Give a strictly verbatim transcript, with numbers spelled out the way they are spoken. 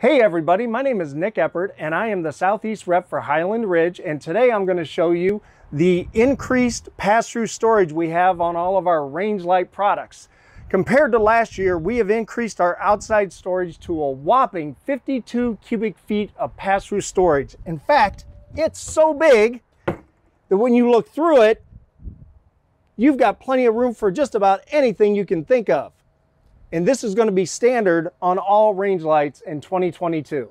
Hey everybody, my name is Nick Eppert and I am the Southeast Rep for Highland Ridge, and today I'm going to show you the increased pass-through storage we have on all of our Range Lite products. Compared to last year, we have increased our outside storage to a whopping fifty-two cubic feet of pass-through storage. In fact, it's so big that when you look through it, you've got plenty of room for just about anything you can think of. And this is going to be standard on all Range Lites in twenty twenty-two.